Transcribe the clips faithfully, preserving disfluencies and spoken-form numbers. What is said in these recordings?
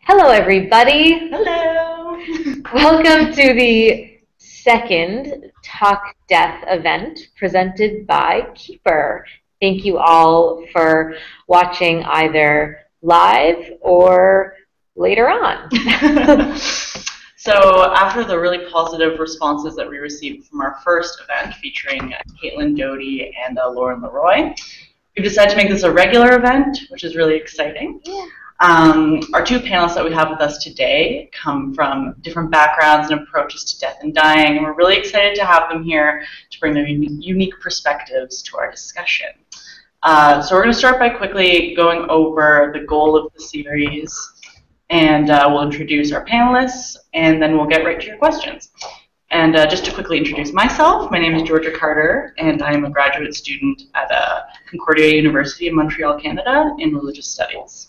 Hello, everybody. Hello. Welcome to the second Talk Death event presented by Qeepr. Thank you all for watching either live or later on. So after the really positive responses that we received from our first event featuring Caitlin Doughty and uh, Lauren Leroy, we've decided to make this a regular event, which is really exciting. Yeah. Um, our two panelists that we have with us today come from different backgrounds and approaches to death and dying, and we're really excited to have them here to bring their unique perspectives to our discussion. Uh, so we're going to start by quickly going over the goal of the series, and uh, we'll introduce our panelists, and then we'll get right to your questions. And uh, just to quickly introduce myself, my name is Georgia Carter, and I am a graduate student at uh, Concordia University in Montreal, Canada, in religious studies.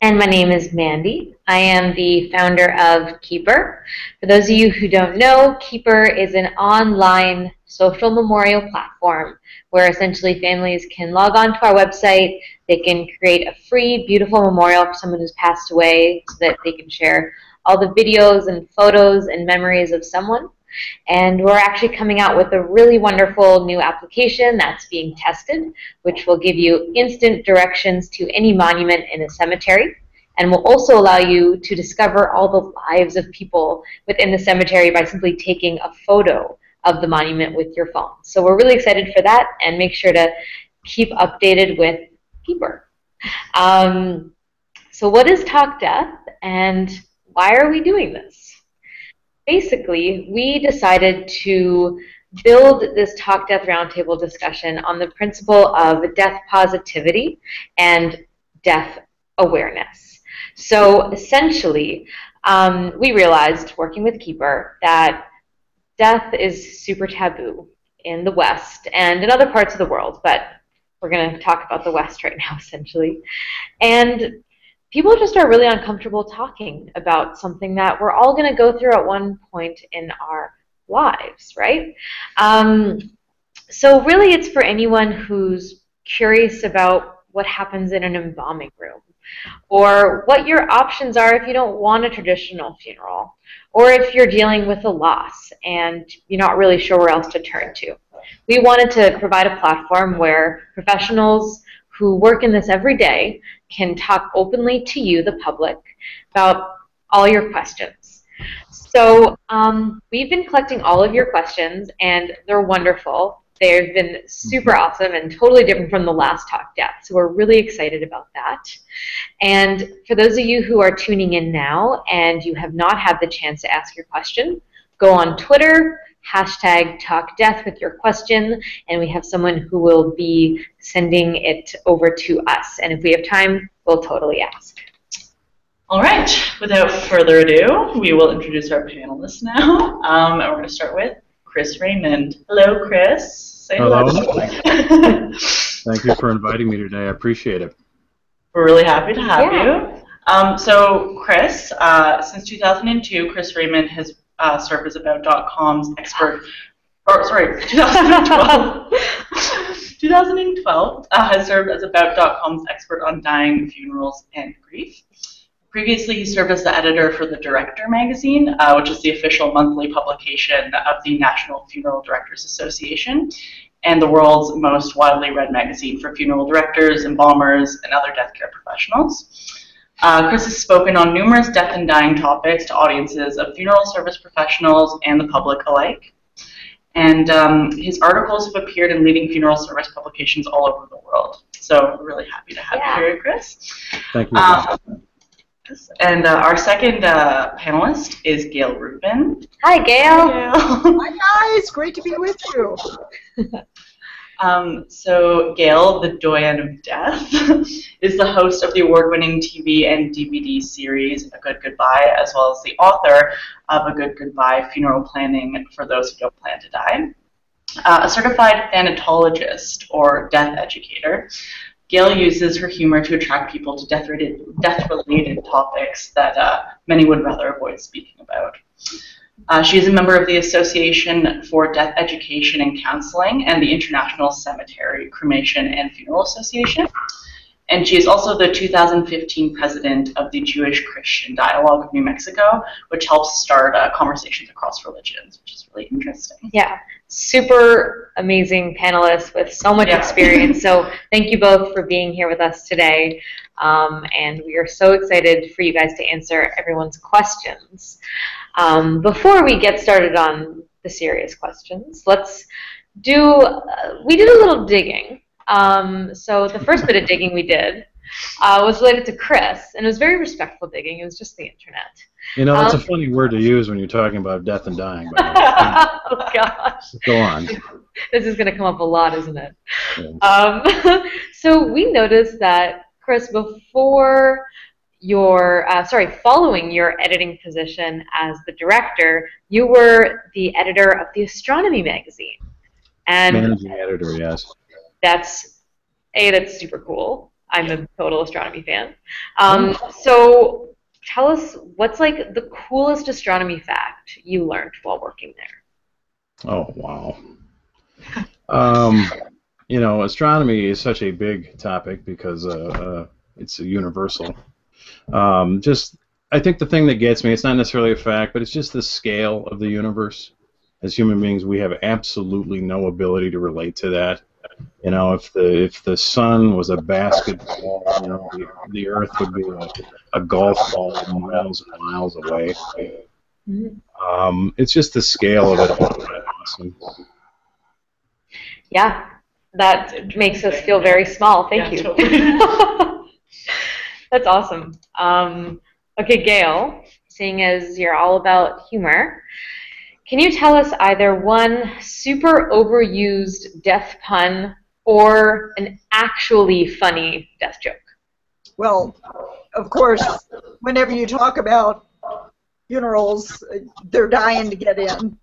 And my name is Mandy. I am the founder of Qeepr. For those of you who don't know, Qeepr is an online social memorial platform where essentially families can log on to our website. They can create a free, beautiful memorial for someone who's passed away so that they can share all the videos and photos and memories of someone. And we're actually coming out with a really wonderful new application that's being tested, which will give you instant directions to any monument in a cemetery, and will also allow you to discover all the lives of people within the cemetery by simply taking a photo of the monument with your phone. So we're really excited for that, and make sure to keep updated with Qeepr. Um, so what is Talk Death, and why are we doing this? Basically, we decided to build this Talk Death Roundtable discussion on the principle of death positivity and death awareness. So essentially, um, we realized, working with Qeepr, that death is super taboo in the West and in other parts of the world, but we're going to talk about the West right now, essentially. And people just are really uncomfortable talking about something that we're all going to go through at one point in our lives, right? Um, so really it's for anyone who's curious about what happens in an embalming room, or what your options are if you don't want a traditional funeral, or if you're dealing with a loss and you're not really sure where else to turn to. We wanted to provide a platform where professionals who work in this every day can talk openly to you, the public, about all your questions. So um, we've been collecting all of your questions, and they're wonderful. They've been super awesome and totally different from the last Talk Death, so we're really excited about that. And for those of you who are tuning in now and you have not had the chance to ask your question, go on Twitter, hashtag Talk Death with your question, and we have someone who will be sending it over to us. And if we have time, we'll totally ask. All right. Without further ado, we will introduce our panelists now. Um, and we're going to start with Chris Raymond. Hello, Chris. Say hello. hello. Thank you for inviting me today. I appreciate it. We're really happy to have yeah. you. Um, so, Chris, uh, since two thousand two, Chris Raymond has Uh, served as about dot com's expert, or sorry, twenty twelve, twenty twelve uh, has served as about dot com's expert on dying, funerals, and grief. Previously, he served as the editor for the Director magazine, uh, which is the official monthly publication of the National Funeral Directors Association, and the world's most widely read magazine for funeral directors, embalmers, and other death care professionals. Uh, Chris has spoken on numerous death and dying topics to audiences of funeral service professionals and the public alike. And um, his articles have appeared in leading funeral service publications all over the world. So we're really happy to have yeah. you here, Chris. Thank you. Um, and uh, our second uh, panelist is Gail Rubin. Hi, Gail. Hi, Gail. Hi, guys. Great to be with you. Um, so Gail, the doyen of death, is the host of the award-winning T V and D V D series A Good Goodbye, as well as the author of A Good Goodbye: Funeral Planning for Those Who Don't Plan to Die. Uh, a certified thanatologist, or death educator, Gail uses her humor to attract people to death-related, death-related topics that uh, many would rather avoid speaking about. Uh, she is a member of the Association for Death Education and Counseling and the International Cemetery Cremation and Funeral Association. and she is also the two thousand fifteen president of the Jewish-Christian Dialogue of New Mexico, which helps start uh, conversations across religions, which is really interesting. Yeah, super amazing panelists with so much yeah. experience. So thank you both for being here with us today, um, and we are so excited for you guys to answer everyone's questions. Um, before we get started on the serious questions, let's do, uh, we did a little digging. Um, so the first bit of digging we did uh, was related to Chris, and it was very respectful digging. It was just the internet. You know, that's um, a funny word to use when you're talking about death and dying. Oh, gosh. Go on. This is going to come up a lot, isn't it? Yeah. Um, so we noticed that, Chris, before your, uh, sorry, following your editing position as the director, you were the editor of the Astronomy magazine. And managing editor, yes. That's a that's super cool. I'm a total astronomy fan. Um, so tell us what's like the coolest astronomy fact you learned while working there. Oh wow. um, you know, astronomy is such a big topic because uh, uh, it's a universal. Um, just I think the thing that gets me, it's not necessarily a fact, but it's just the scale of the universe. As human beings, we have absolutely no ability to relate to that. You know, if the if the sun was a basketball, you know, the, the Earth would be a, a golf ball miles and miles away. Um, it's just the scale of it. Yeah, that makes us feel very small. Thank yeah, you. Totally. That's awesome. Um, okay, Gail, seeing as you're all about humor, can you tell us either one super overused death pun or an actually funny death joke? Well, of course, whenever you talk about funerals, they're dying to get in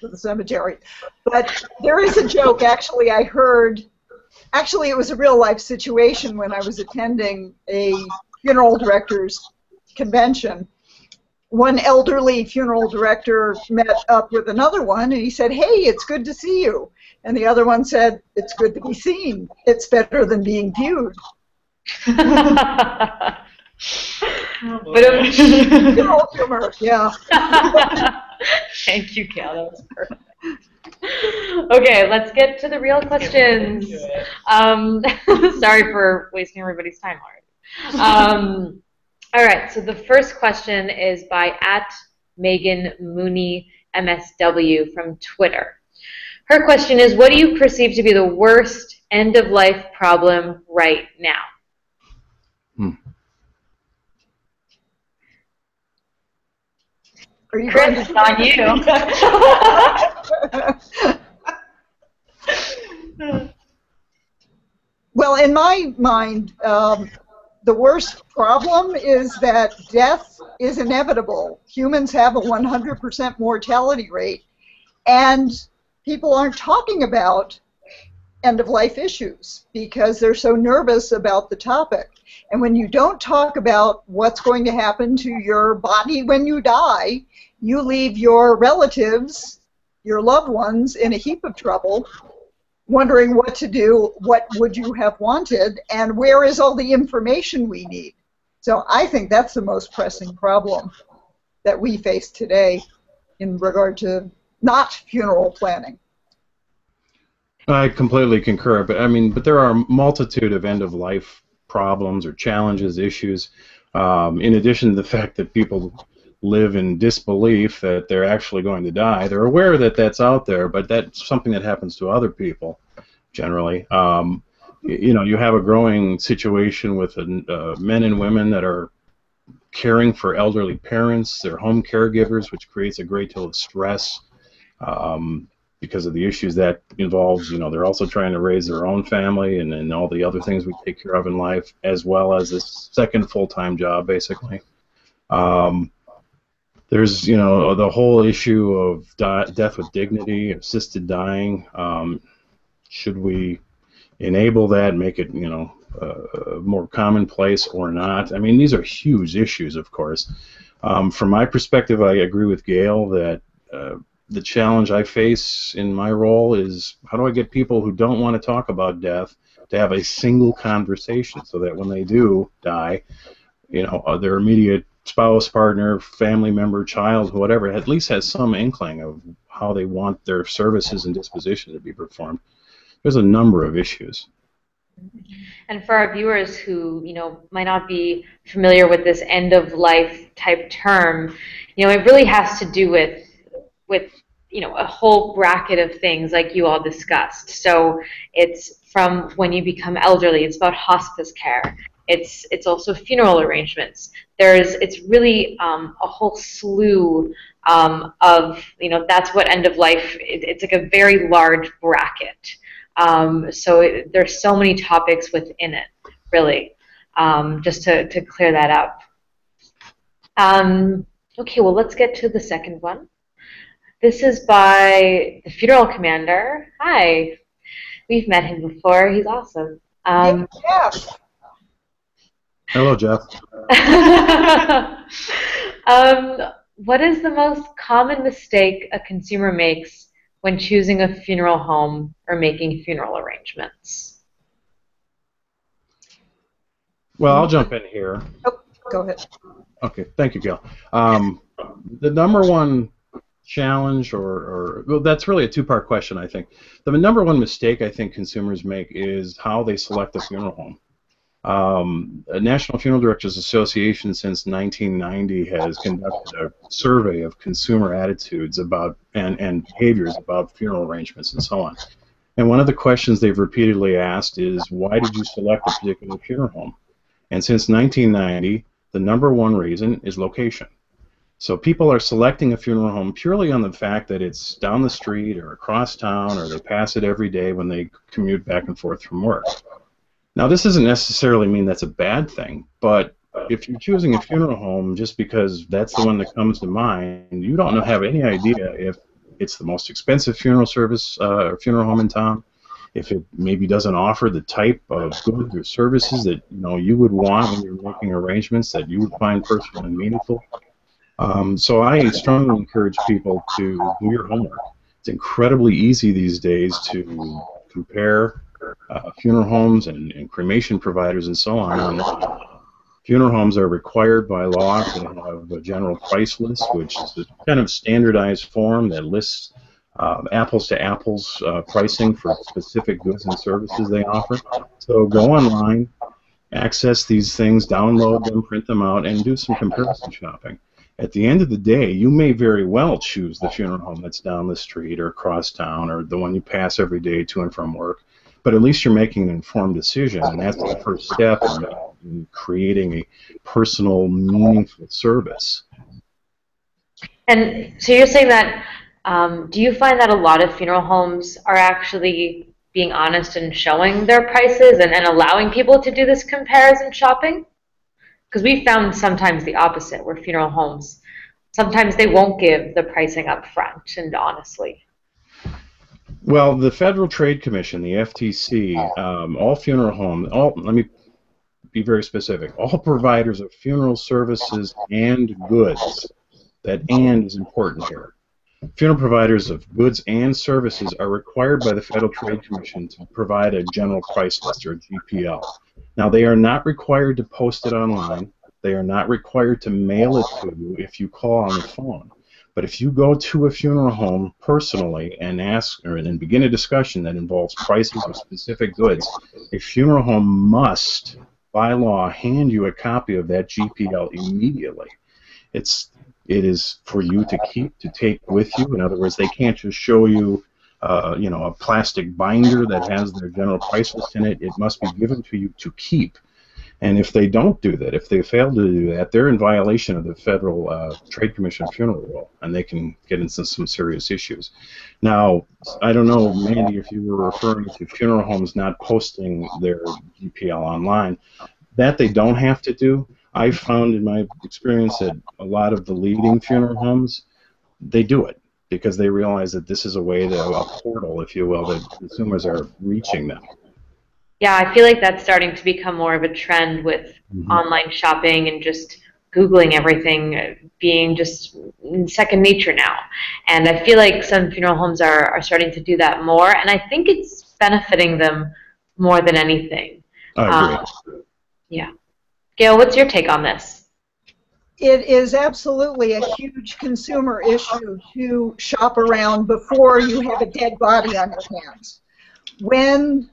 to the cemetery. But there is a joke, actually, I heard. Actually, it was a real-life situation when I was attending a funeral directors convention. One elderly funeral director met up with another one, and he said, "Hey, it's good to see you." And the other one said, "It's good to be seen. It's better than being viewed." But it was humor, yeah. Thank you, Cal. That was perfect. Okay, let's get to the real questions. Um, sorry for wasting everybody's time already. Um, All right, so the first question is by at Megan Mooney M S W from Twitter. Her question is, what do you perceive to be the worst end-of-life problem right now? Hmm. Are you Chris, it's on you. Well, in my mind, um, the worst problem is that death is inevitable. Humans have a one hundred percent mortality rate, and people aren't talking about end-of-life issues because they're so nervous about the topic. And when you don't talk about what's going to happen to your body when you die, you leave your relatives, your loved ones, in a heap of trouble, wondering what to do, what would you have wanted, and where is all the information we need? So I think that's the most pressing problem that we face today in regard to not funeral planning. I completely concur, but I mean, but there are a multitude of end-of-life problems or challenges, issues, um, in addition to the fact that people live in disbelief that they're actually going to die. They're aware that that's out there, but that's something that happens to other people generally. Um, you know, you have a growing situation with uh, men and women that are caring for elderly parents, they're home caregivers, which creates a great deal of stress um, because of the issues that involves. You know, they're also trying to raise their own family and, and all the other things we take care of in life, as well as this second full-time job, basically. Um, There's, you know, the whole issue of di death with dignity, assisted dying. Um, should we enable that, make it, you know, uh, more commonplace or not? I mean, these are huge issues, of course. Um, from my perspective, I agree with Gail that uh, the challenge I face in my role is how do I get people who don't want to talk about death to have a single conversation so that when they do die, you know, their immediate spouse, partner, family member, child, whatever, at least has some inkling of how they want their services and disposition to be performed. There's a number of issues. And for our viewers who, you know, might not be familiar with this end-of-life type term, you know, it really has to do with, with, you know, a whole bracket of things like you all discussed. So it's from when you become elderly, it's about hospice care. It's, it's also funeral arrangements. There's, it's really um, a whole slew um, of, you know, that's what end of life, it, it's like a very large bracket. Um, so it, there's so many topics within it, really, um, just to, to clear that up. Um, okay, well, let's get to the second one. This is by the funeral commander. Hi. We've met him before. He's awesome. Um, hey, Jeff. Hello, Jeff. um, what is the most common mistake a consumer makes when choosing a funeral home or making funeral arrangements? Well, I'll jump in here. Oh, go ahead. Okay, thank you, Gail. Um, the number one challenge, or, or well, that's really a two-part question, I think. The number one mistake I think consumers make is how they select a funeral home. Um, the National Funeral Directors Association since nineteen ninety has conducted a survey of consumer attitudes about and, and behaviors about funeral arrangements and so on. And one of the questions they've repeatedly asked is, why did you select a particular funeral home? And since nineteen ninety, the number one reason is location. So people are selecting a funeral home purely on the fact that it's down the street or across town, or they pass it every day when they commute back and forth from work. Now, this doesn't necessarily mean that's a bad thing, but if you're choosing a funeral home just because that's the one that comes to mind, you don't have any idea if it's the most expensive funeral service uh, or funeral home in town, if it maybe doesn't offer the type of goods or services that, you know, you would want when you're making arrangements that you would find personal and meaningful. Um, so I strongly encourage people to do your homework. It's incredibly easy these days to compare uh, funeral homes and, and cremation providers and so on. And funeral homes are required by law to have a general price list, which is a kind of standardized form that lists uh, apples-to-apples uh, pricing for specific goods and services they offer. So go online, access these things, download them, print them out, and do some comparison shopping. At the end of the day, you may very well choose the funeral home that's down the street or across town or the one you pass every day to and from work, but at least you're making an informed decision, and that's the first step in creating a personal, meaningful service. And so you're saying that, um, do you find that a lot of funeral homes are actually being honest and showing their prices and, and allowing people to do this comparison shopping? Because we found sometimes the opposite, where funeral homes, sometimes they won't give the pricing up front and honestly. Well, the Federal Trade Commission, the F T C, um, all funeral homes, all, let me be very specific, all providers of funeral services and goods, that and is important here. Funeral providers of goods and services are required by the Federal Trade Commission to provide a general price list, or G P L. Now, they are not required to post it online. They are not required to mail it to you if you call on the phone. But if you go to a funeral home personally and ask, or and begin a discussion that involves prices of specific goods, a funeral home must, by law, hand you a copy of that G P L immediately. It's It is for you to keep, to take with you. In other words, they can't just show you, uh, you know, a plastic binder that has their general price list in it. It must be given to you to keep. And if they don't do that, if they fail to do that, they're in violation of the Federal uh, Trade Commission funeral rule, and they can get into some serious issues. Now, I don't know, Mandy, if you were referring to funeral homes not posting their G P L online. That they don't have to do. I found in my experience that a lot of the leading funeral homes, they do it because they realize that this is a way to, a portal, if you will, that consumers are reaching them. Yeah, I feel like that's starting to become more of a trend with mm-hmm. online shopping and just Googling everything being just second nature now. And I feel like some funeral homes are, are starting to do that more, and I think it's benefiting them more than anything. I agree. Um, yeah. Gail, what's your take on this? It is absolutely a huge consumer issue to shop around before you have a dead body on your hands. When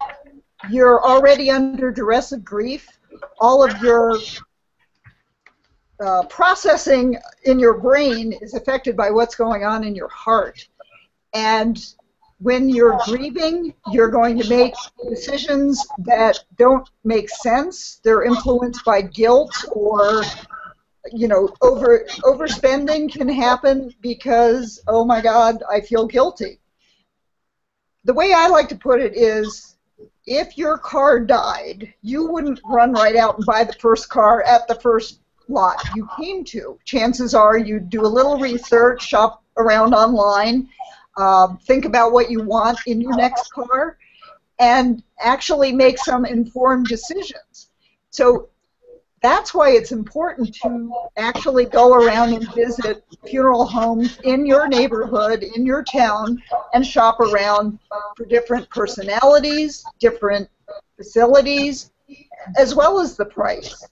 you're already under duress of grief, all of your uh, processing in your brain is affected by what's going on in your heart. And when you're grieving, you're going to make decisions that don't make sense. They're influenced by guilt, or, you know, over overspending can happen because, oh my God, I feel guilty. The way I like to put it is, if your car died, you wouldn't run right out and buy the first car at the first lot you came to. Chances are you'd do a little research, shop around online, um, think about what you want in your next car, and actually make some informed decisions. So that's why it's important to actually go around and visit funeral homes in your neighborhood, in your town, and shop around for different personalities, different facilities, as well as the price.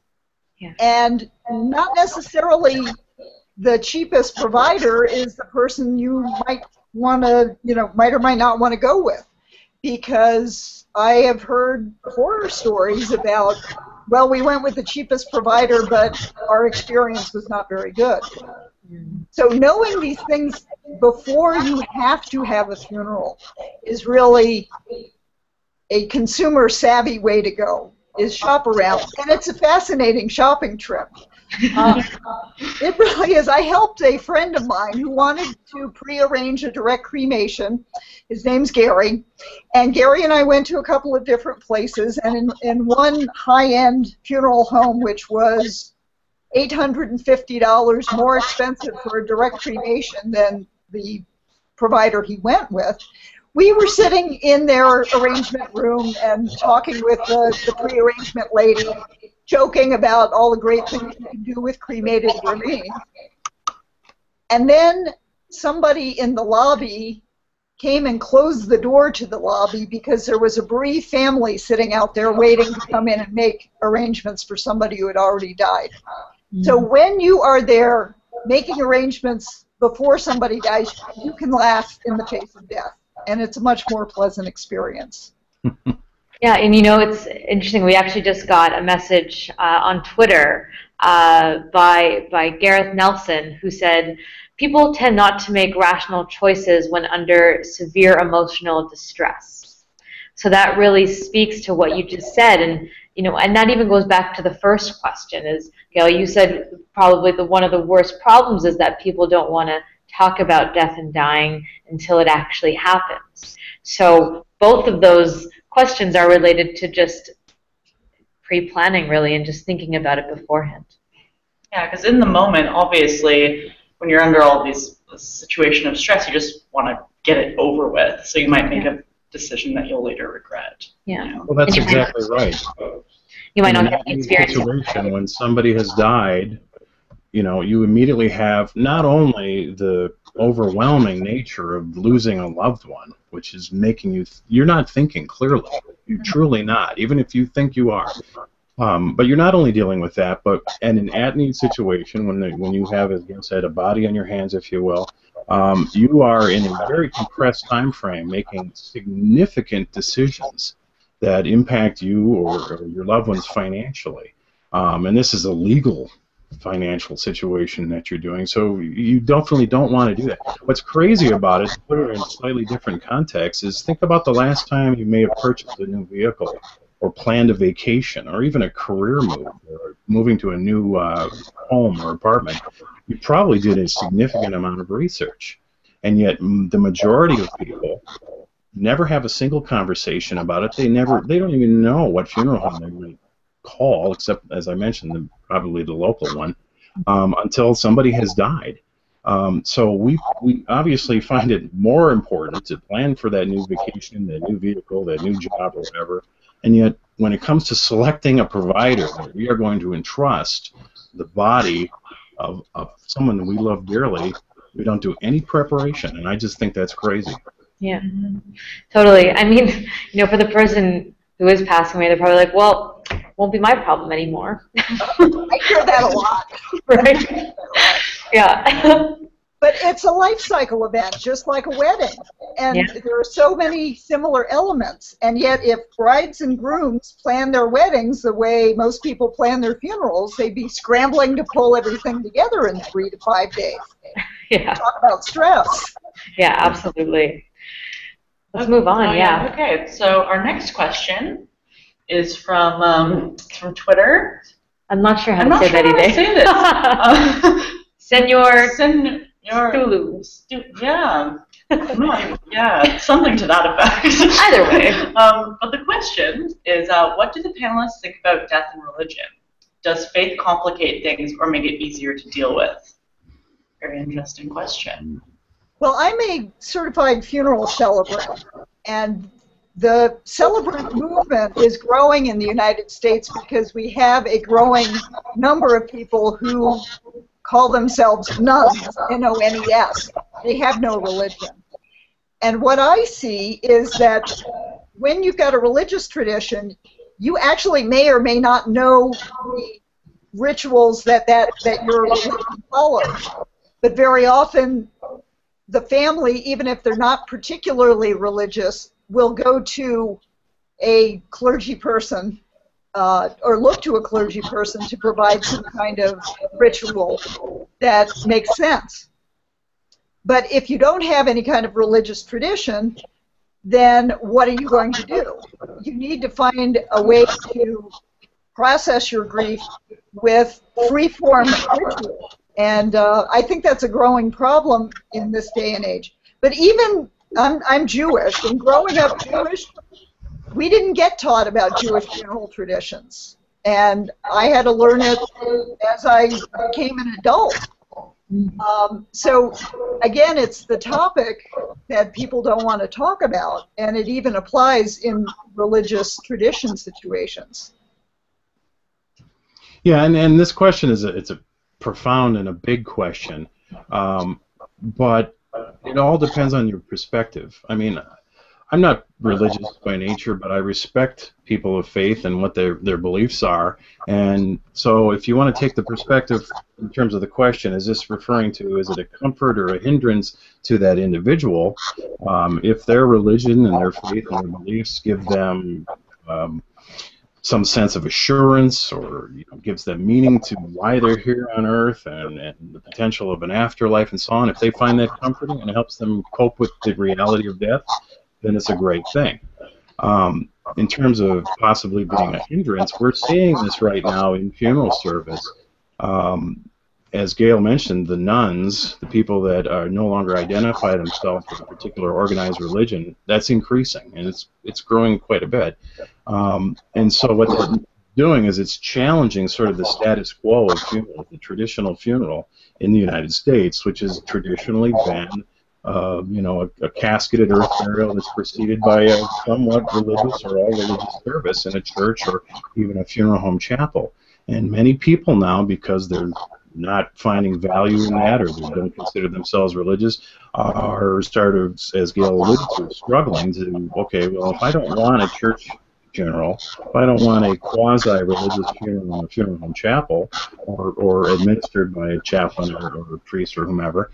Yeah. And not necessarily the cheapest provider is the person you might want to, you know, might or might not want to go with, because I have heard horror stories about, well, we went with the cheapest provider, but our experience was not very good. So knowing these things before you have to have a funeral is really a consumer-savvy way to go, is shop around. And it's a fascinating shopping trip. Uh, it really is. I helped a friend of mine who wanted to prearrange a direct cremation. His name's Gary. And Gary and I went to a couple of different places, and in, in one high-end funeral home, which was eight hundred fifty dollars more expensive for a direct cremation than the provider he went with, we were sitting in their arrangement room and talking with the, the pre-arrangement lady, joking about all the great things you can do with cremated remains. And then somebody in the lobby came and closed the door to the lobby because there was a bereaved family sitting out there waiting to come in and make arrangements for somebody who had already died. Mm-hmm. So when you are there making arrangements before somebody dies, you can laugh in the face of death. And it's a much more pleasant experience. Yeah, and you know, it's interesting. We actually just got a message uh, on Twitter uh, by by Gareth Nelson, who said, "People tend not to make rational choices when under severe emotional distress." So that really speaks to what you just said, and you know, and that even goes back to the first question. Is, Gail, you said probably the one of the worst problems is that people don't want to talk about death and dying until it actually happens. So both of those questions are related to just pre-planning, really, and just thinking about it beforehand. Yeah, because in the moment, obviously, when you're under all these situation of stress, you just want to get it over with. So you might make a decision that you'll later regret. Yeah. You know? Well, that's exactly right. You might not get the experience. Situation when somebody has died, you know, you immediately have not only the overwhelming nature of losing a loved one, which is making you, th you're not thinking clearly. You're truly not, even if you think you are. Um, but you're not only dealing with that, but in an at-need situation, when, the, when you have, as Gail said, a body on your hands, if you will, um, you are in a very compressed time frame making significant decisions that impact you or, or your loved ones financially. Um, and this is a legal financial situation that you're doing, so you definitely don't want to do that. What's crazy about it, to put it in a slightly different context, is think about the last time you may have purchased a new vehicle or planned a vacation or even a career move or moving to a new uh, home or apartment. You probably did a significant amount of research, and yet the majority of people never have a single conversation about it. They never, they don't even know what funeral home they're going to call, except, as I mentioned, the, probably the local one, um, until somebody has died. Um, so we, we obviously find it more important to plan for that new vacation, that new vehicle, that new job, or whatever, and yet when it comes to selecting a provider that we are going to entrust the body of, of someone that we love dearly, we don't do any preparation, and I just think that's crazy. Yeah, totally. I mean, you know, for the person who is passing away, they're probably like, well, won't be my problem anymore. I hear that a lot. Right? Yeah. But it's a life cycle event, just like a wedding. And yeah. there are so many similar elements. And yet if brides and grooms plan their weddings the way most people plan their funerals, they'd be scrambling to pull everything together in three to five days. Yeah. Talk about stress. Yeah, absolutely. Let's move on, oh, yeah. yeah. Okay, so our next question is from um, from Twitter. I'm not sure how I'm to say sure that either. I'm not sure Senor Sen Stulu. Stu yeah. No, yeah, something to that effect. Either way. Um, but the question is, uh, what do the panelists think about death and religion? Does faith complicate things or make it easier to deal with? Very interesting question. Well, I'm a certified funeral celebrant, and the celebrant movement is growing in the United States because we have a growing number of people who call themselves nuns, N O N E S. They have no religion. And what I see is that when you've got a religious tradition, you actually may or may not know the rituals that, that, that your religion follows, but very often the family, even if they're not particularly religious, will go to a clergy person uh, or look to a clergy person to provide some kind of ritual that makes sense. But if you don't have any kind of religious tradition, then what are you going to do? You need to find a way to process your grief with free-form ritual. And uh, I think that's a growing problem in this day and age. But even, I'm, I'm Jewish, and growing up Jewish, we didn't get taught about Jewish funeral traditions. And I had to learn it as I became an adult. Um, so, again, it's the topic that people don't want to talk about, and it even applies in religious tradition situations. Yeah, and, and this question is a, it's a profound and a big question, um, but it all depends on your perspective. I mean, I'm not religious by nature, but I respect people of faith and what their, their beliefs are, and so if you want to take the perspective in terms of the question, is this referring to, is it a comfort or a hindrance to that individual, um, if their religion and their faith and their beliefs give them um, some sense of assurance, or you know, gives them meaning to why they're here on Earth and, and the potential of an afterlife and so on. If they find that comforting and it helps them cope with the reality of death, then it's a great thing. Um, in terms of possibly being a hindrance, we're seeing this right now in funeral service. Um, as Gail mentioned, the nuns, the people that are no longer identify themselves with a particular organized religion, that's increasing, and it's it's growing quite a bit. Um, and so what they're doing is it's challenging sort of the status quo of funeral, the traditional funeral in the United States, which has traditionally been uh, you know, a, a casketed earth burial that's preceded by a somewhat religious or all religious service in a church or even a funeral home chapel. And many people now, because they're not finding value in that, or they don't consider themselves religious, are sort of, as Gail alluded to, struggling to, okay, well, if I don't want a church funeral, if I don't want a quasi-religious funeral in a funeral home chapel, or, or administered by a chaplain or, or a priest or whomever,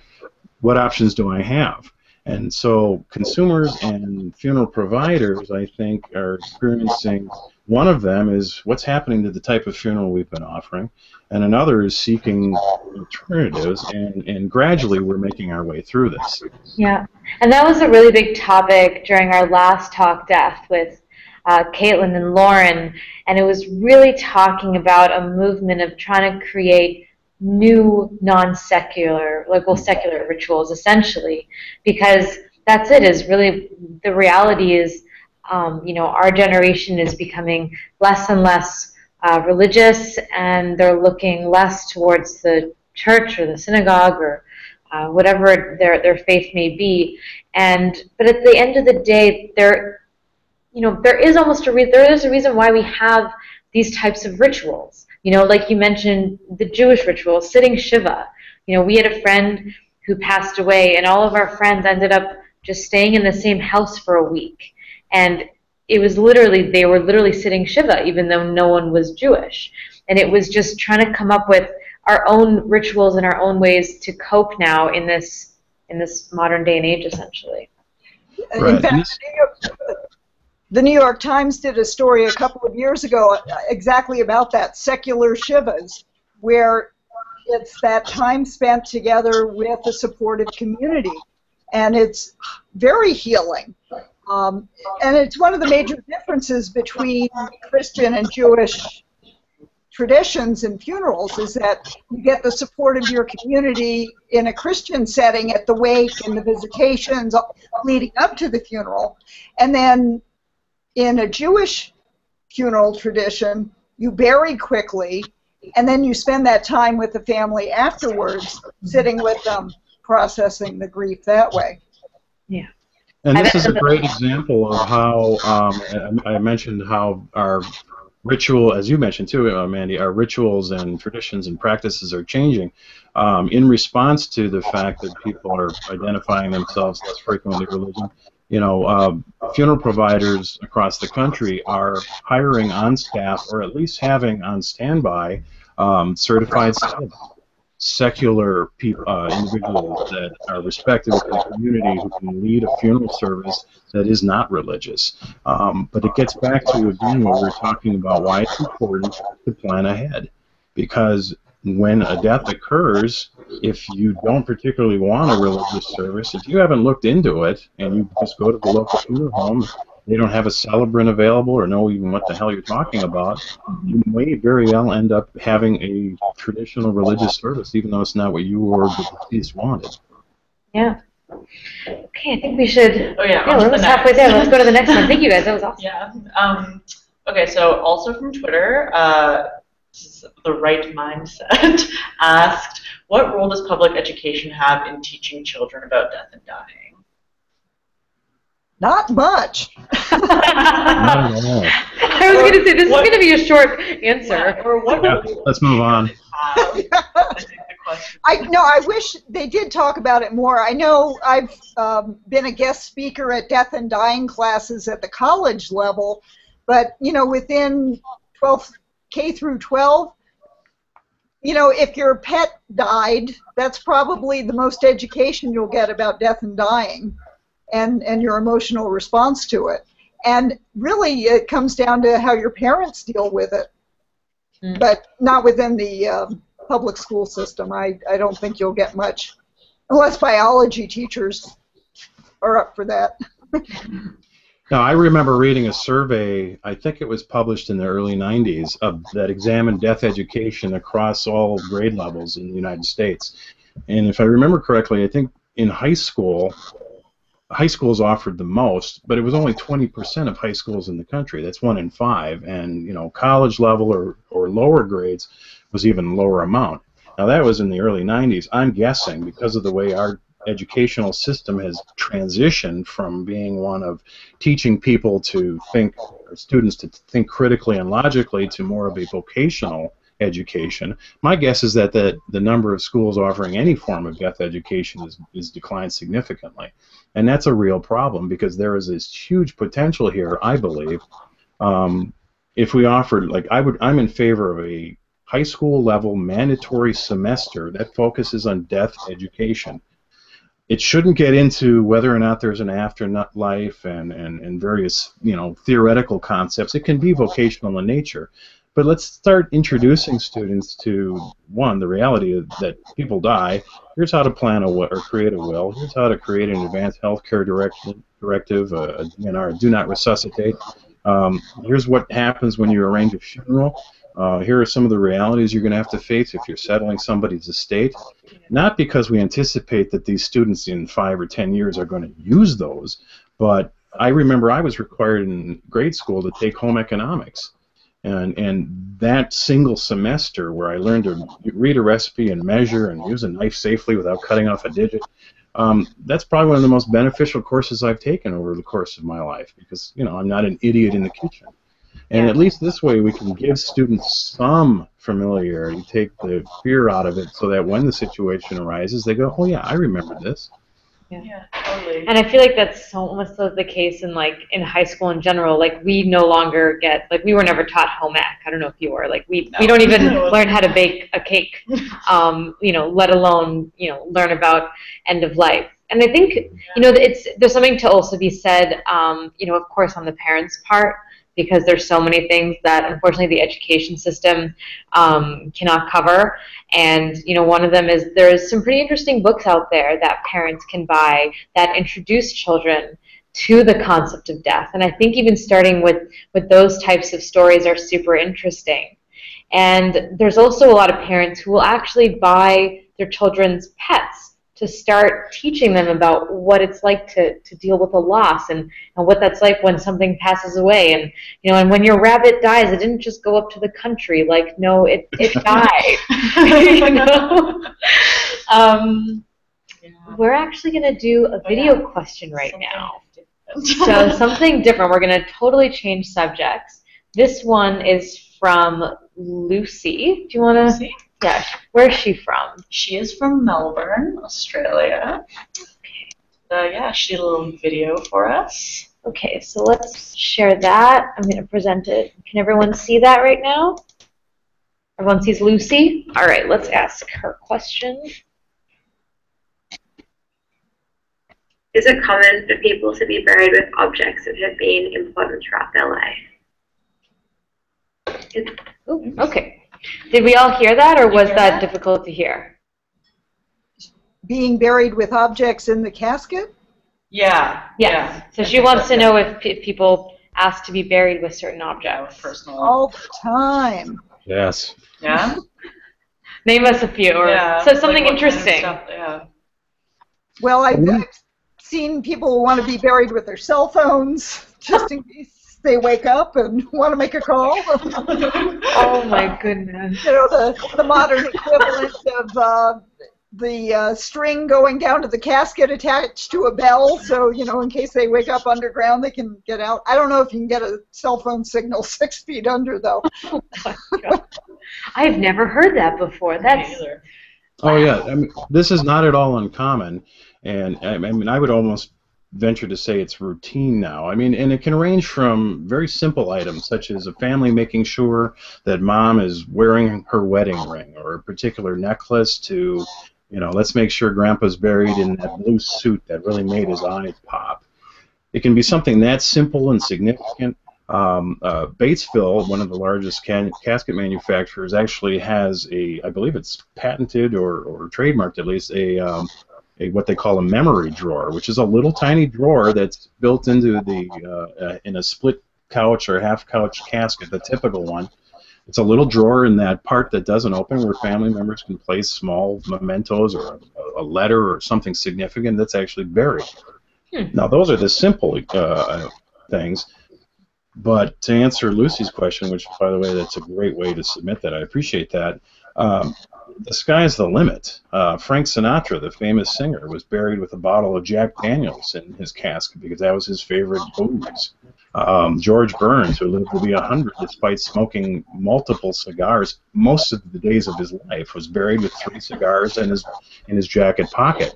what options do I have? And so consumers and funeral providers, I think, are experiencing, one of them is what's happening to the type of funeral we've been offering, and another is seeking alternatives, and, and gradually we're making our way through this. Yeah, and that was a really big topic during our last talk, Death, with uh, Caitlin and Lauren, and it was really talking about a movement of trying to create new non-secular, like, well, secular rituals, essentially, because that's it, is really, the reality is, um, you know, our generation is becoming less and less uh, religious, and they're looking less towards the church or the synagogue or uh, whatever their, their faith may be, and, but at the end of the day, there, you know, there is almost a, re there is a reason why we have these types of rituals. You know, like you mentioned, the Jewish ritual, sitting Shiva. You know, we had a friend who passed away, and all of our friends ended up just staying in the same house for a week. And it was literally, they were literally sitting Shiva, even though no one was Jewish. And it was just trying to come up with our own rituals and our own ways to cope now in this in this modern day and age, essentially. Right. In fact, New York, the New York Times did a story a couple of years ago exactly about that, secular Shivas, where it's that time spent together with a supportive community. And it's very healing. Um, and it's one of the major differences between Christian and Jewish traditions and funerals is that you get the support of your community in a Christian setting at the wake and the visitations leading up to the funeral. And then in a Jewish funeral tradition, you bury quickly, and then you spend that time with the family afterwards, sitting with them, processing the grief that way. Yeah. And this is a great example of how, um, I mentioned how our ritual, as you mentioned too, uh, Mandy, our rituals and traditions and practices are changing um, in response to the fact that people are identifying themselves as frequently religion. You know, uh, funeral providers across the country are hiring on staff, or at least having on standby, um, certified staff, secular people, uh, individuals that are respected in the community who can lead a funeral service that is not religious. Um, but it gets back to, again, what we were talking about, why it's important to plan ahead. Because when a death occurs, if you don't particularly want a religious service, if you haven't looked into it, and you just go to the local funeral home, they don't have a celebrant available or know even what the hell you're talking about, you may very well end up having a traditional religious service, even though it's not what you or the deceased wanted. Yeah. Okay, I think we should... Oh, yeah, yeah we're almost halfway there. Let's go to the next one. Thank you, guys. That was awesome. Yeah. Um, okay, so also from Twitter, uh, The Right Mindset asked, what role does public education have in teaching children about death and dying? Not much. I was going to say, this what, is going to be a short answer. Yeah, or what yeah, let's move on. I, I No, I wish they did talk about it more. I know I've um, been a guest speaker at death and dying classes at the college level, but, you know, within twelfth K through twelve, you know, if your pet died, that's probably the most education you'll get about death and dying, and and your emotional response to it. And really, it comes down to how your parents deal with it, mm. but not within the um, public school system. I, I don't think you'll get much, unless biology teachers are up for that. Now, I remember reading a survey, I think it was published in the early nineties, of, that examined death education across all grade levels in the United States. And if I remember correctly, I think in high school, high schools offered the most, but it was only twenty percent of high schools in the country. That's one in five. And, you know, college level or, or lower grades was even lower amount. Now, that was in the early nineties. I'm guessing because of the way our educational system has transitioned from being one of teaching people to think, or students to think critically and logically, to more of a vocational education. My guess is that the, the number of schools offering any form of death education is, is declined significantly. And that's a real problem, because there is this huge potential here, I believe. Um, if we offered, like, I would, I'm in favor of a high school level mandatory semester that focuses on death education. It shouldn't get into whether or not there's an afterlife and, and, and various, you know, theoretical concepts. It can be vocational in nature. But let's start introducing students to, one, the reality of, that people die. Here's how to plan a will or create a will. Here's how to create an advanced health care directive, a D N R, do not resuscitate. Um, here's what happens when you arrange a funeral. Uh, here are some of the realities you're going to have to face if you're settling somebody's estate. Not because we anticipate that these students in five or ten years are going to use those, but I remember I was required in grade school to take home economics. And, and that single semester where I learned to read a recipe and measure and use a knife safely without cutting off a digit, um, that's probably one of the most beneficial courses I've taken over the course of my life, because, you know, I'm not an idiot in the kitchen. And at least this way we can give students some familiarity, take the fear out of it, so that when the situation arises, they go, oh yeah, I remember this. Yeah. Yeah, totally. And I feel like that's so almost the case in like in high school in general. Like we no longer get like we were never taught home ec. I don't know if you were. Like we no. we don't even learn how to bake a cake. Um, you know, let alone you know learn about end of life. And I think yeah. you know it's there's something to also be said. Um, you know, of course, on the parents' part. Because there's so many things that unfortunately the education system um, cannot cover, and you know one of them is there's some pretty interesting books out there that parents can buy that introduce children to the concept of death, and I think even starting with with those types of stories are super interesting. And there's also a lot of parents who will actually buy their children's pets to start teaching them about what it's like to, to deal with a loss and, and what that's like when something passes away. And you know, and when your rabbit dies, it didn't just go up to the country. Like, no, it, it died. You know? um, yeah. We're actually going to do a video oh, yeah. question right something now. So something different. We're going to totally change subjects. This one is from Lucy. Do you want to... Yeah, where is she from? She is from Melbourne, Australia. Okay. Uh, yeah, she did a little video for us. Okay, so let's share that. I'm going to present it. Can everyone see that right now? Everyone sees Lucy? All right, let's ask her question. Is it common for people to be buried with objects that have been important throughout their life? It's Ooh, okay. Did we all hear that, or was that, that difficult to hear? Being buried with objects in the casket? Yeah. Yes. Yeah. So she wants to know if p people ask to be buried with certain objects. Yeah, personal. All the time. Yes. Yeah? Name us a few. Or yeah, so something like interesting. Kind of stuff, yeah. Well, I've, I've seen people who want to be buried with their cell phones, just in case. They wake up and want to make a call. Oh my goodness! You know the the modern equivalent of uh, the uh, string going down to the casket attached to a bell, so you know in case they wake up underground they can get out. I don't know if you can get a cell phone signal six feet under though. Oh my God. I've never heard that before. That's either. Oh yeah, I mean, this is not at all uncommon, and I mean I would almost venture to say it's routine now. I mean, and it can range from very simple items such as a family making sure that mom is wearing her wedding ring or a particular necklace to, you know, let's make sure grandpa's buried in that blue suit that really made his eyes pop. It can be something that simple and significant. Um, uh, Batesville, one of the largest can casket manufacturers, actually has a, I believe it's patented or, or trademarked at least, a um, A, what they call a memory drawer, which is a little tiny drawer that's built into the uh, uh, in a split couch or half couch casket, the typical one. It's a little drawer in that part that doesn't open where family members can place small mementos or a, a letter or something significant that's actually buried. Hmm. Now those are the simple uh, things, but to answer Lucy's question, which by the way that's a great way to submit that, I appreciate that. Um, The sky's the limit. Uh, Frank Sinatra, the famous singer, was buried with a bottle of Jack Daniels in his casket because that was his favorite booze. Um, George Burns, who lived to be a hundred despite smoking multiple cigars most of the days of his life, was buried with three cigars in his, in his jacket pocket.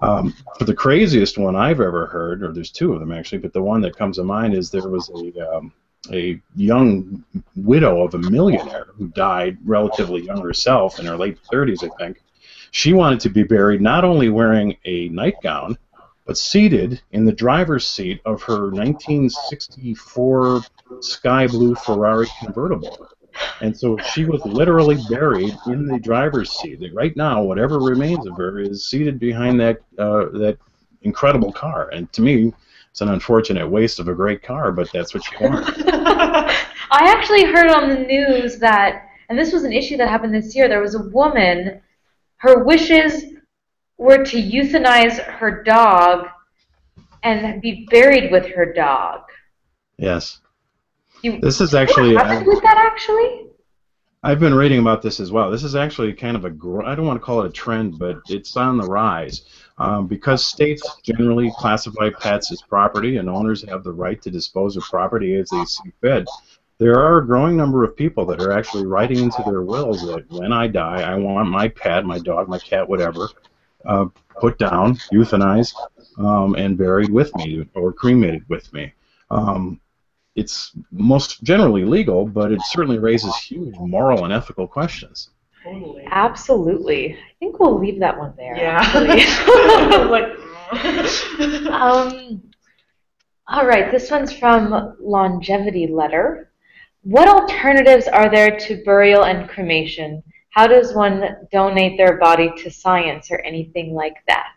Um, but the craziest one I've ever heard, or there's two of them actually, but the one that comes to mind is there was a... Um, a young widow of a millionaire who died relatively young herself in her late thirties, I think. She wanted to be buried not only wearing a nightgown, but seated in the driver's seat of her nineteen sixty-four sky blue Ferrari convertible. And so she was literally buried in the driver's seat. Right now, whatever remains of her is seated behind that, uh, that incredible car. And to me, it's an unfortunate waste of a great car, but that's what you want. I actually heard on the news that, and this was an issue that happened this year, there was a woman, her wishes were to euthanize her dog and be buried with her dog. Yes. You, this is actually... What happened I, with that, actually? I've been reading about this as well. This is actually kind of a, gr I don't want to call it a trend, but it's on the rise. Um, because states generally classify pets as property and owners have the right to dispose of property as they see fit, there are a growing number of people that are actually writing into their wills that when I die, I want my pet, my dog, my cat, whatever, uh, put down, euthanized, um, and buried with me or cremated with me. Um, it's most generally legal, but it certainly raises huge moral and ethical questions. Totally. Absolutely. I think we'll leave that one there. Yeah. um, all right, this one's from Longevity Letter. What alternatives are there to burial and cremation? How does one donate their body to science or anything like that?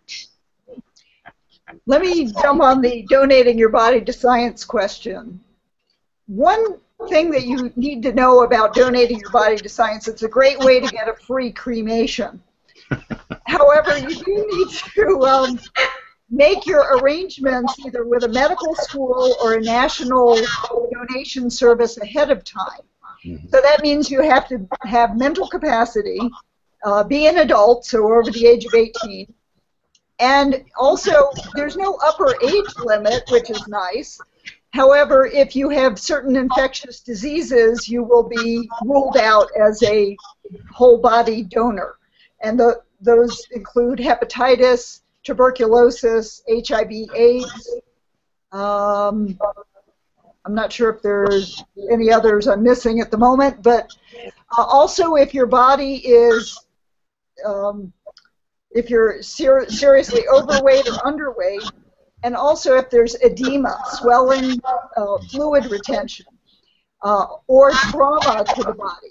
Let me jump on the donating your body to science question. One thing that you need to know about donating your body to science, it's a great way to get a free cremation. However, you do need to um, make your arrangements either with a medical school or a national donation service ahead of time. Mm-hmm. So that means you have to have mental capacity, uh, be an adult, so over the age of eighteen, and also there's no upper age limit, which is nice. However, if you have certain infectious diseases, you will be ruled out as a whole-body donor, and the, those include hepatitis, tuberculosis, H I V AIDS, um, I'm not sure if there's any others I'm missing at the moment, but uh, also if your body is, um, if you're ser seriously overweight or underweight, and also if there's edema, swelling, uh, fluid retention, uh, or trauma to the body.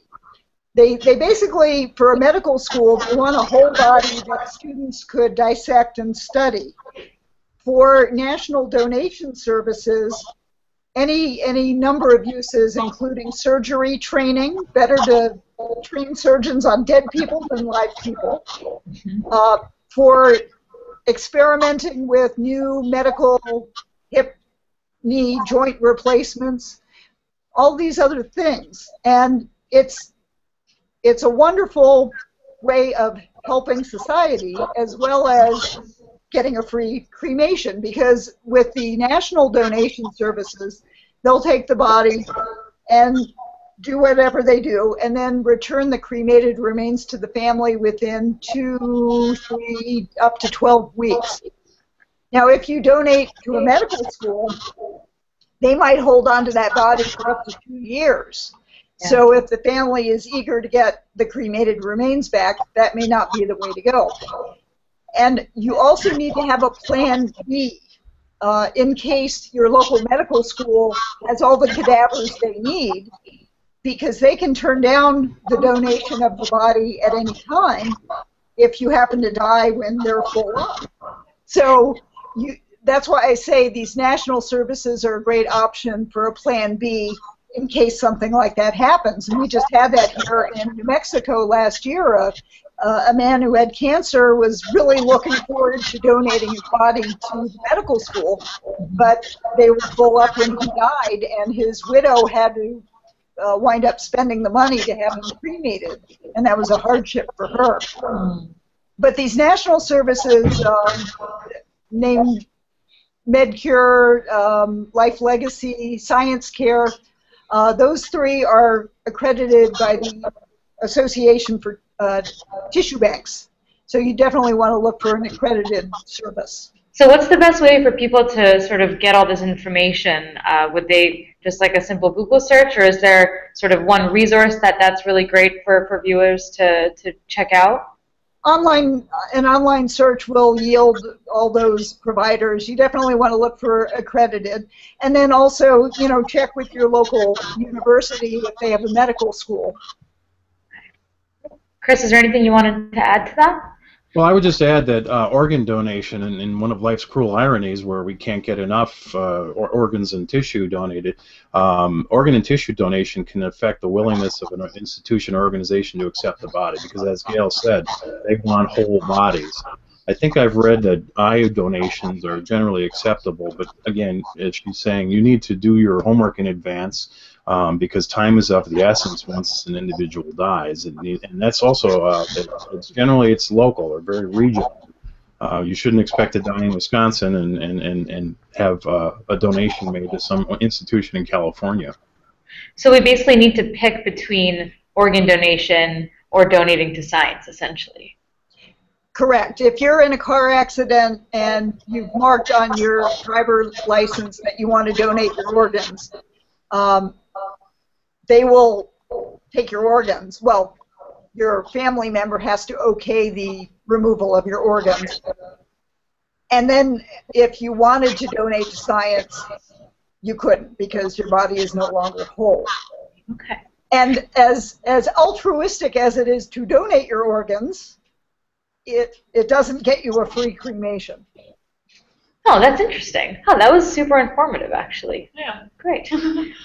They, they basically, for a medical school, they want a whole body that students could dissect and study. For national donation services, Any, any number of uses, including surgery training. Better to train surgeons on dead people than live people. Uh, for experimenting with new medical hip, knee, joint replacements, all these other things. And it's, it's a wonderful way of helping society as well as getting a free cremation, because with the national donation services, they'll take the body and do whatever they do, and then return the cremated remains to the family within two, three, up to twelve weeks. Now, if you donate to a medical school, they might hold on to that body for up to two years. Yeah. So if the family is eager to get the cremated remains back, that may not be the way to go. And you also need to have a plan B uh, in case your local medical school has all the cadavers they need, because they can turn down the donation of the body at any time if you happen to die when they're full up. So you, that's why I say these national services are a great option for a plan B in case something like that happens. And we just had that here in New Mexico last year. Of, Uh, a man who had cancer was really looking forward to donating his body to the medical school, but they were full up when he died, and his widow had to uh, wind up spending the money to have him cremated, and that was a hardship for her. Mm. But these national services, um, named MedCure, um, Life Legacy, Science Care, uh, those three are accredited by the Association for Uh, tissue banks. So you definitely want to look for an accredited service. So what's the best way for people to sort of get all this information? Uh, would they just like a simple Google search, or is there sort of one resource that that's really great for, for viewers to, to check out? Online, an online search will yield all those providers. You definitely want to look for accredited. And then also, you know, check with your local university if they have a medical school. Chris, is there anything you wanted to add to that? Well, I would just add that uh, organ donation, and in one of life's cruel ironies where we can't get enough uh, or organs and tissue donated, um, organ and tissue donation can affect the willingness of an institution or organization to accept the body, because as Gail said, they want whole bodies. I think I've read that eye donations are generally acceptable, but again, as she's saying, you need to do your homework in advance. Um, because time is of the essence once an individual dies, and, and that's also uh, it, it's generally it's local or very regional. Uh, you shouldn't expect to die in Wisconsin and and and, and have uh, a donation made to some institution in California. So we basically need to pick between organ donation or donating to science, essentially. Correct. If you're in a car accident and you've marked on your driver's license that you want to donate your organs, um, they will take your organs. Well, your family member has to okay the removal of your organs. And then if you wanted to donate to science, you couldn't because your body is no longer whole. Okay. And as, as altruistic as it is to donate your organs, it, it doesn't get you a free cremation. Oh, that's interesting. Oh, that was super informative, actually. Yeah. Great.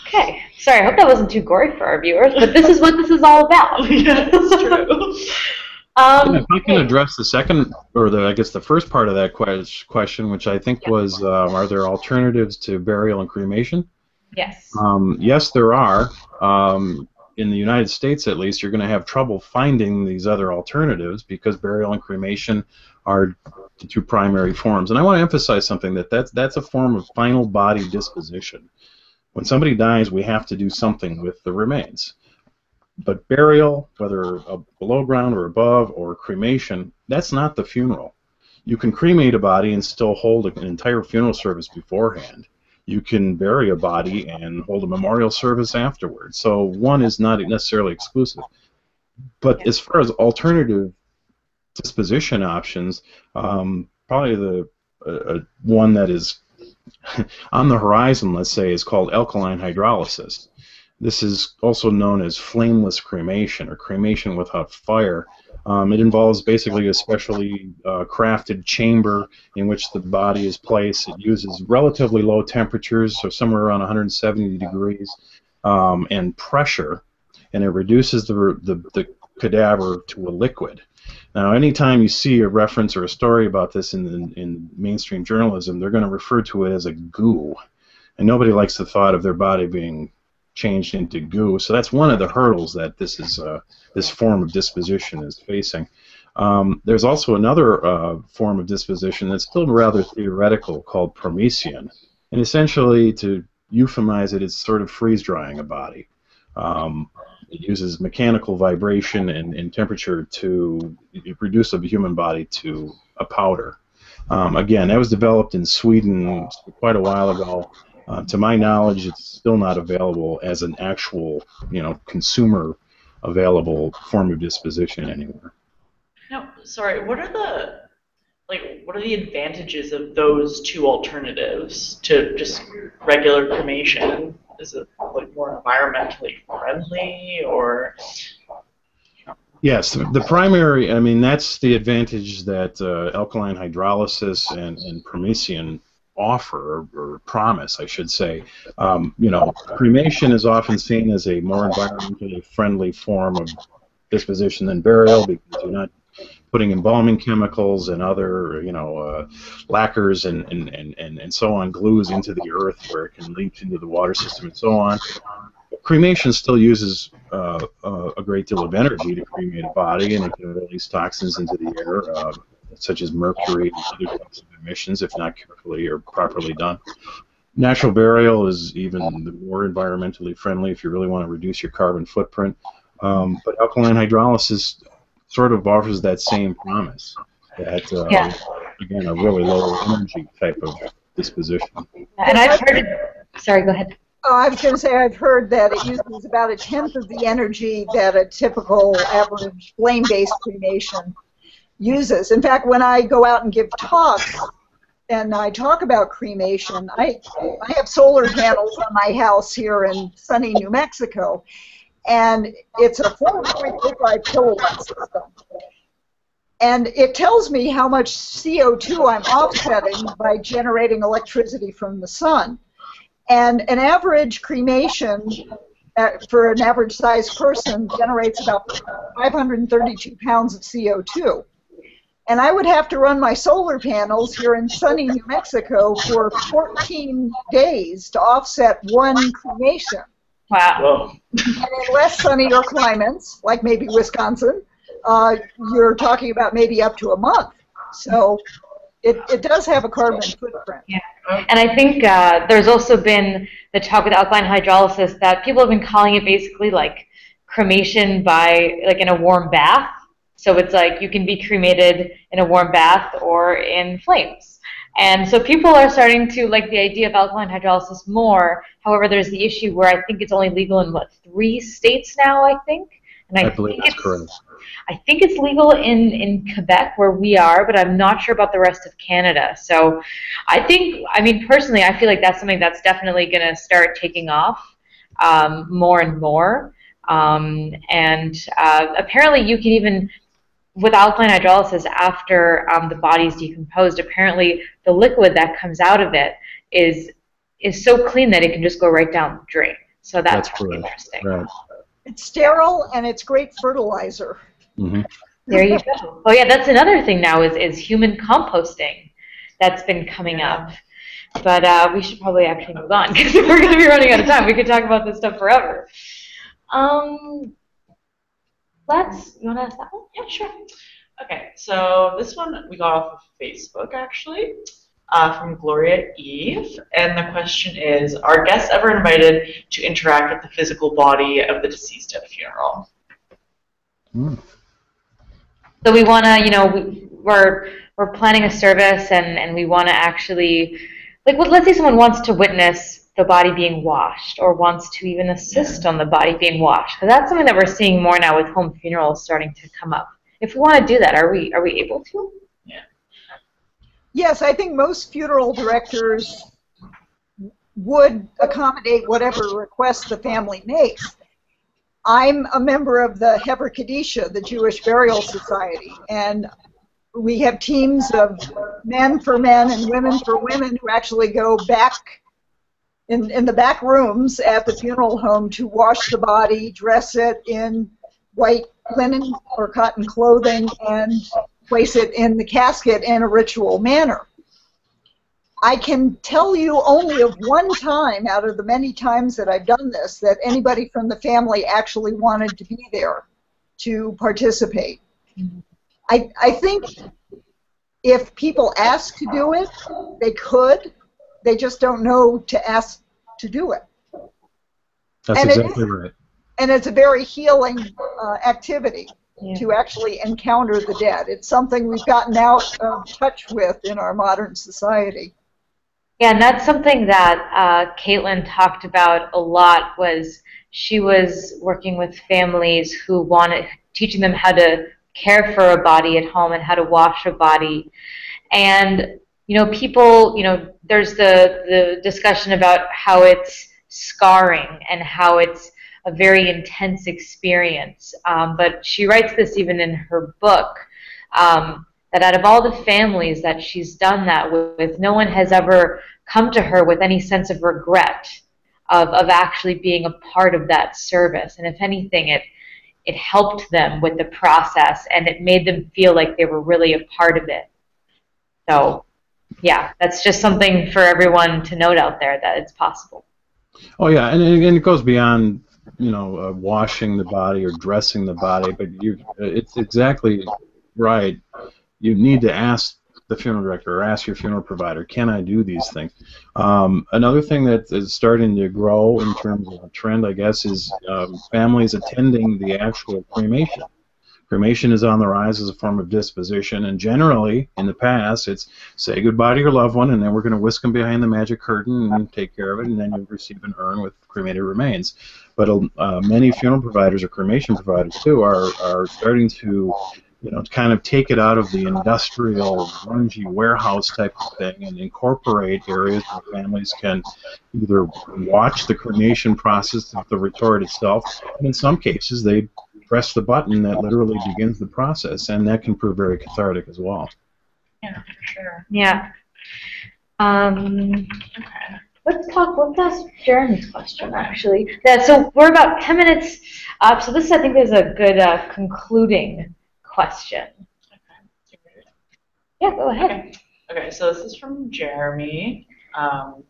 Okay. Sorry, I hope that wasn't too gory for our viewers, but this is what this is all about. Yeah, that's true. Um, if I can address the second, or the I guess the first part of that question, which I think yeah. was, um, are there alternatives to burial and cremation? Yes. Um, yes, there are. Um, in the United States, at least, you're going to have trouble finding these other alternatives because burial and cremation are the two primary forms. And I want to emphasize something, that that's, that's a form of final body disposition. When somebody dies, we have to do something with the remains. But burial, whether below ground or above, or cremation, that's not the funeral. You can cremate a body and still hold an entire funeral service beforehand. You can bury a body and hold a memorial service afterwards. So one is not necessarily exclusive. But as far as alternative disposition options, um, probably the uh, one that is on the horizon, let's say, is called alkaline hydrolysis. This is also known as flameless cremation or cremation without fire. Um, it involves basically a specially uh, crafted chamber in which the body is placed. It uses relatively low temperatures, so somewhere around one hundred seventy degrees, um, and pressure, and it reduces the, the, the cadaver to a liquid. Now, anytime you see a reference or a story about this in, in, in mainstream journalism, they're going to refer to it as a goo, and nobody likes the thought of their body being changed into goo. So that's one of the hurdles that this is uh, this form of disposition is facing. Um, there's also another uh, form of disposition that's still rather theoretical called Promethean. And essentially, to euphemize it, it's sort of freeze-drying a body. Um, it uses mechanical vibration and, and temperature to reduce a human body to a powder. Um, again, that was developed in Sweden quite a while ago. Uh, to my knowledge, it's still not available as an actual, you know, consumer-available form of disposition anywhere. No, sorry. What are the, like, what are the advantages of those two alternatives to just regular cremation? Is it like more environmentally friendly, or? Yes, the primary. I mean, that's the advantage that uh, alkaline hydrolysis and and Promethean offer, or promise, I should say. Um, you know, cremation is often seen as a more environmentally friendly form of disposition than burial because you're not putting embalming chemicals and other, you know, uh, lacquers and, and, and, and, and so on, glues into the earth where it can leach into the water system and so on. Cremation still uses uh, uh, a great deal of energy to cremate a body, and it can release toxins into the air, uh, such as mercury and other types of emissions, if not carefully or properly done. Natural burial is even more environmentally friendly if you really want to reduce your carbon footprint. Um, but alkaline hydrolysis sort of offers that same promise, that, uh, yeah. again, a really low energy type of disposition. And I've heard it. Sorry, go ahead. Oh, I was going to say I've heard that it uses about a tenth of the energy that a typical average flame-based cremation uses. In fact, when I go out and give talks and I talk about cremation, I, I have solar panels on my house here in sunny New Mexico, and it's a four point eight five kilowatt system. And it tells me how much C O two I'm offsetting by generating electricity from the sun. And an average cremation uh, for an average-sized person generates about five hundred thirty-two pounds of C O two. And I would have to run my solar panels here in sunny New Mexico for fourteen days to offset one cremation. Wow. And in less sunnier climates, like maybe Wisconsin, uh, you're talking about maybe up to a month. So it, it does have a carbon footprint. Yeah. And I think uh, there's also been the talk with alkaline hydrolysis that people have been calling it basically like cremation by, like in a warm bath. So it's like you can be cremated in a warm bath or in flames. And so people are starting to like the idea of alkaline hydrolysis more. However, there's the issue where I think it's only legal in, what, three states now, I think? And I, I believe think that's it's, correct. I think it's legal in, in Quebec, where we are, but I'm not sure about the rest of Canada. So I think, I mean, personally, I feel like that's something that's definitely going to start taking off um, more and more. Um, and uh, apparently you can even... with alkaline hydrolysis, after um, the body's decomposed, apparently the liquid that comes out of it is is so clean that it can just go right down the drain. So that's, that's really interesting. Right. It's sterile and it's great fertilizer. Mm-hmm. There you go. Oh yeah, that's another thing now is is human composting that's been coming up. But uh, we should probably actually move on because we're going to be running out of time. We could talk about this stuff forever. Um. Let's, you want to ask that one? Yeah, sure. Okay, so this one we got off of Facebook, actually, uh, from Gloria Eve. And the question is, are guests ever invited to interact with the physical body of the deceased at a funeral? Mm. So we want to, you know, we, we're, we're planning a service, and, and we want to actually, like, well, let's say someone wants to witness the body being washed, or wants to even assist on the body being washed. Because that's something that we're seeing more now with home funerals starting to come up. If we want to do that, are we are we able to? Yeah. Yes, I think most funeral directors would accommodate whatever request the family makes. I'm a member of the Hevra Kadisha, the Jewish Burial Society, and we have teams of men for men and women for women who actually go back In, in the back rooms at the funeral home to wash the body, dress it in white linen or cotton clothing, and place it in the casket in a ritual manner. I can tell you only of one time out of the many times that I've done this that anybody from the family actually wanted to be there to participate. I, I think if people asked to do it, they could. They just don't know to ask to do it. That's exactly right. And it's a very healing uh, activity yeah. to actually encounter the dead. It's something we've gotten out of touch with in our modern society. Yeah, and that's something that uh, Caitlin talked about a lot. Was she was working with families who wanted, teaching them how to care for a body at home and how to wash a body, and you know, people, you know, there's the, the discussion about how it's scarring and how it's a very intense experience. Um, but she writes this even in her book, um, that out of all the families that she's done that with, no one has ever come to her with any sense of regret of, of actually being a part of that service. And if anything, it, it helped them with the process, and it made them feel like they were really a part of it. So... yeah, that's just something for everyone to note out there, that it's possible. Oh yeah, and, and it goes beyond, you know, uh, washing the body or dressing the body, but you, it's exactly right. You need to ask the funeral director or ask your funeral provider, can I do these things? Um, another thing that is starting to grow in terms of a trend, I guess, is um, families attending the actual cremation. Cremation is on the rise as a form of disposition, and generally, in the past, it's say goodbye to your loved one, and then we're going to whisk them behind the magic curtain and take care of it, and then you'll receive an urn with cremated remains. But uh, many funeral providers, or cremation providers too, are, are starting to, you know, kind of take it out of the industrial, grungy warehouse type of thing and incorporate areas where families can either watch the cremation process of the retort itself, and in some cases, they press the button that literally begins the process, and that can prove very cathartic as well. Yeah, for sure. Yeah. Um, okay. Let's talk. Let's ask Jeremy's question, actually. Yeah, so we're about ten minutes up. So this, I think, is a good uh, concluding question. Okay. Yeah, go ahead. Okay. Okay. So this is from Jeremy. Um,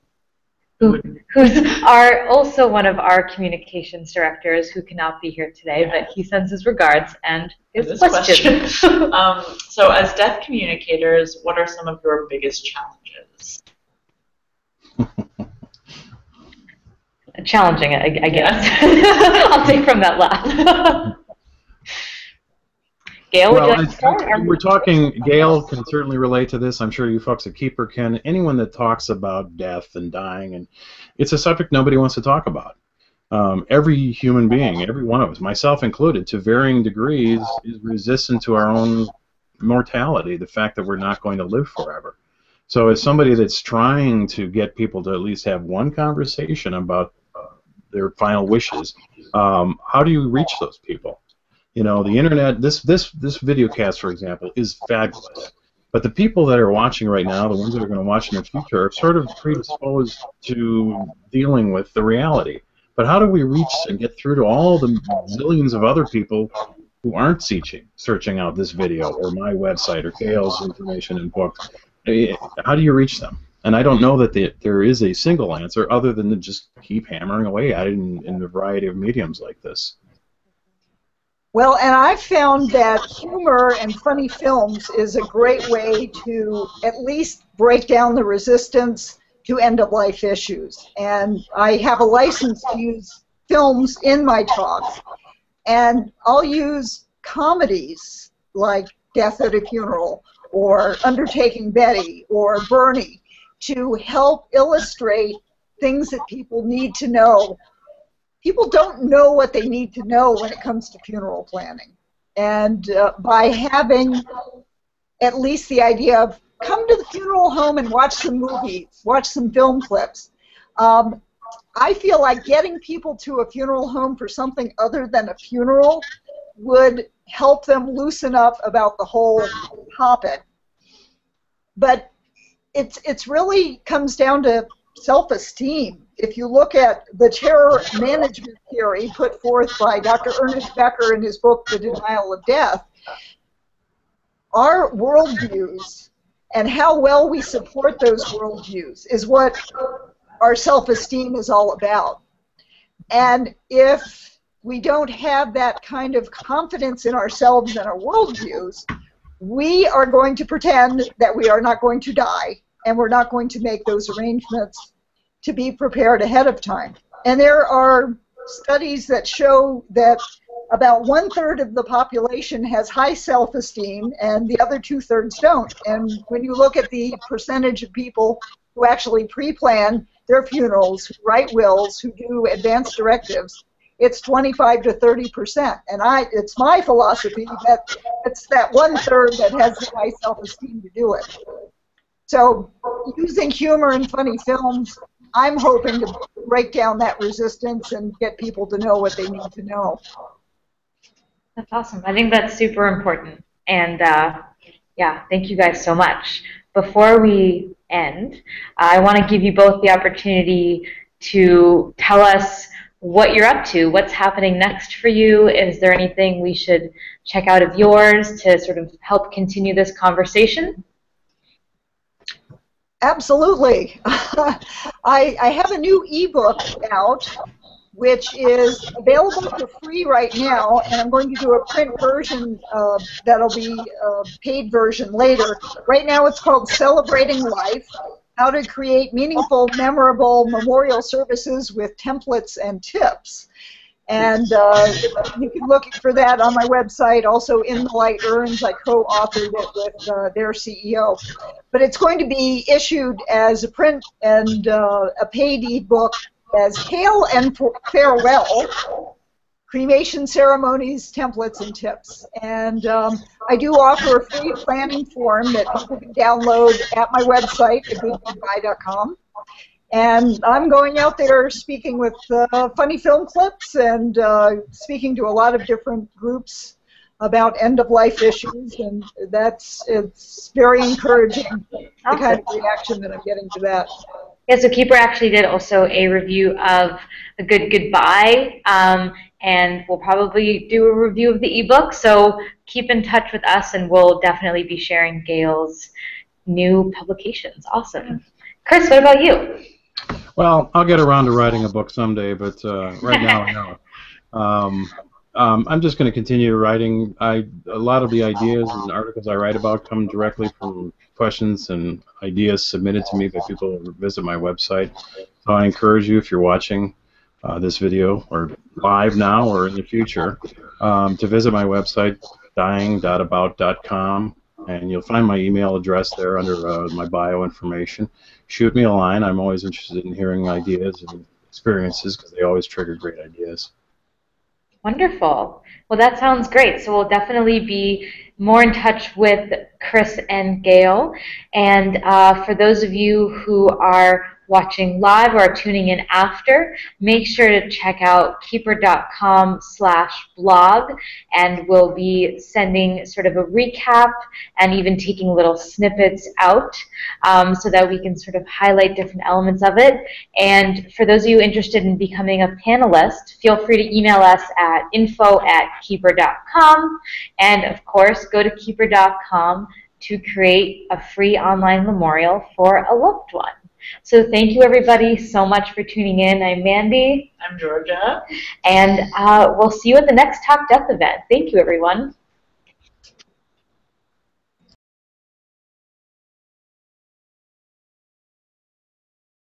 Who, who's our, also one of our communications directors, who cannot be here today, but he sends his regards and his question. question. um, so as death communicators, what are some of your biggest challenges? Challenging, I, I guess. Yeah. I'll take from that laugh. Gail, well, would you like to start? We're talking, Gail can certainly relate to this. I'm sure you folks at Qeepr can. Anyone that talks about death and dying, and it's a subject nobody wants to talk about. Um, every human being, every one of us, myself included, to varying degrees, is resistant to our own mortality, the fact that we're not going to live forever. So as somebody that's trying to get people to at least have one conversation about uh, their final wishes, um, how do you reach those people? You know, the internet, this this this video cast, for example, is fabulous. But the people that are watching right now, the ones that are going to watch in the future, are sort of predisposed to dealing with the reality. But how do we reach and get through to all the zillions of other people who aren't searching, searching out this video or my website or Gail's information and book? How do you reach them? And I don't know that the, there is a single answer other than to just keep hammering away at it in, in a variety of mediums like this. Well, and I've found that humor and funny films is a great way to at least break down the resistance to end-of-life issues. And I have a license to use films in my talks. And I'll use comedies like Death at a Funeral or Undertaking Betty or Bernie to help illustrate things that people need to know. People don't know what they need to know when it comes to funeral planning. And uh, by having at least the idea of come to the funeral home and watch some movies, watch some film clips, um, I feel like getting people to a funeral home for something other than a funeral would help them loosen up about the whole topic. But it's it's really comes down to self-esteem. If you look at the terror management theory put forth by Doctor Ernest Becker in his book, The Denial of Death, our worldviews and how well we support those worldviews is what our self-esteem is all about. And if we don't have that kind of confidence in ourselves and our worldviews, we are going to pretend that we are not going to die, and we're not going to make those arrangements to be prepared ahead of time. And there are studies that show that about one-third of the population has high self-esteem, and the other two-thirds don't. And when you look at the percentage of people who actually pre-plan their funerals, who write wills, who do advance directives, it's twenty-five to thirty percent. And I, it's my philosophy that it's that one-third that has the high self-esteem to do it. So using humor and funny films, I'm hoping to break down that resistance and get people to know what they need to know. That's awesome. I think that's super important. And uh, yeah, thank you guys so much. Before we end, I want to give you both the opportunity to tell us what you're up to, what's happening next for you. Is there anything we should check out of yours to sort of help continue this conversation? Absolutely. I, I have a new ebook out, which is available for free right now, and I'm going to do a print version uh, that'll be a paid version later. Right now it's called Celebrating Life, How to Create Meaningful, Memorable Memorial Services with Templates and Tips. And uh, you can look for that on my website. Also, In the Light Urns, I co-authored it with uh, their C E O. But it's going to be issued as a print and uh, a paid ebook as Hail and Farewell, Cremation Ceremonies, Templates, and Tips. And um, I do offer a free planning form that people can download at my website, a big goodbye dot com. And I'm going out there speaking with uh, funny film clips and uh, speaking to a lot of different groups about end-of-life issues, and that's it's very encouraging, the kind of reaction that I'm getting to that. Yeah, so Qeepr actually did also a review of A Good Goodbye, um, and we'll probably do a review of the ebook, so keep in touch with us, and we'll definitely be sharing Gail's new publications. Awesome. Chris, what about you? Well, I'll get around to writing a book someday, but uh, right now, no. Um, um, I'm just going to continue writing. I, a lot of the ideas and articles I write about come directly from questions and ideas submitted to me by people who visit my website. So I encourage you, if you're watching uh, this video, or live now or in the future, um, to visit my website, dying dot about dot com, and you'll find my email address there under uh, my bio information. Shoot me a line. I'm always interested in hearing ideas and experiences because they always trigger great ideas. Wonderful. Well, that sounds great. So we'll definitely be more in touch with Chris and Gail. And uh, for those of you who are watching live or tuning in after, make sure to check out Qeepr dot com slash blog, and we'll be sending sort of a recap and even taking little snippets out um, so that we can sort of highlight different elements of it. And for those of you interested in becoming a panelist, feel free to email us at info at Qeepr dot com, and of course go to Qeepr dot com to create a free online memorial for a loved one. So thank you, everybody, so much for tuning in. I'm Mandy. I'm Georgia. And uh, we'll see you at the next Talk Death event. Thank you, everyone.